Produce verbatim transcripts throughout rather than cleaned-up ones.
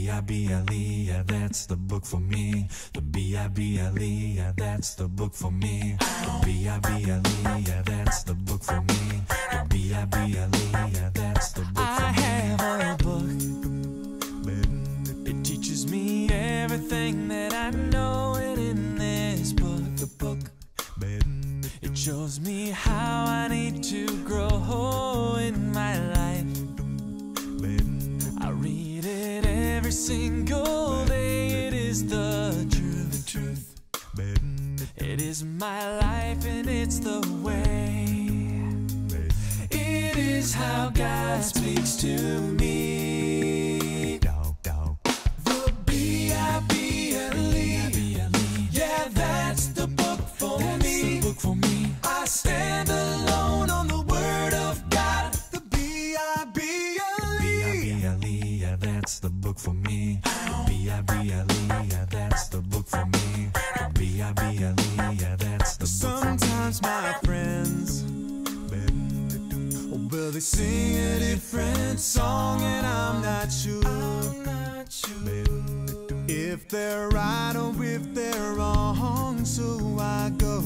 B I B L E, that's the book for me. The B I B L E, that's the book for me. The B I B L E, that's the book for me. The B I B L E, that's the book for me. I have a book. It teaches me everything that I know, and in this book, the book, it shows me how I need to grow in my life. I read it every single day. It is the truth. It is my life and it's the way. It is how God speaks to me. The B I B L E, yeah, that's the book for me. That's the book for me. I stand alone on the word of God. The B I B L E, that's the book for me. The B I B L E, that's the book for me. The B I B L E, that's the book for me. Sometimes my friends, well, they sing a different song and I'm not sure if they're right or if they're wrong. So I go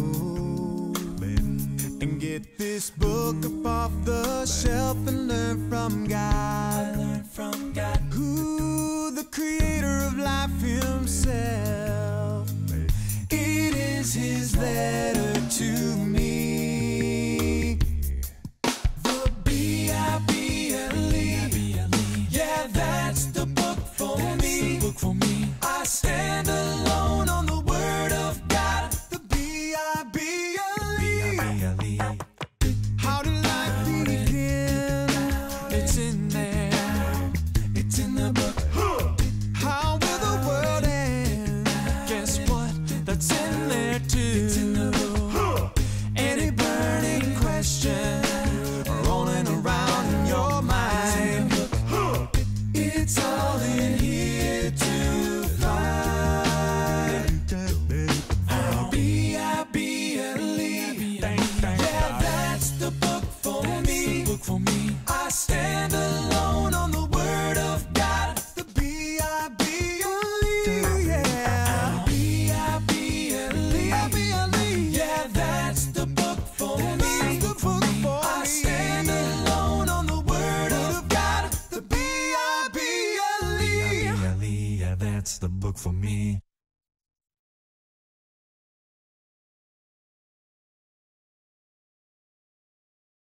and get this book up off the shelf and learn from God, learn from God, who the creator of life himself. It is his letter to me. The B I B L E, yeah, that's the book for me. That's the book for me. I stand alone on the word of God. The B I B L E, how to life begin. It's in there. It's in the book. How will the world end? Guess what? That's in there too. It's in the book. Any burning question rolling around in your mind, it's all in here too. For me, I stand alone on the word of God. The B I B L E, yeah. B I B L E, yeah, that's the book for me. I stand alone on the word of God. The B I B L E, yeah, that's the book for me.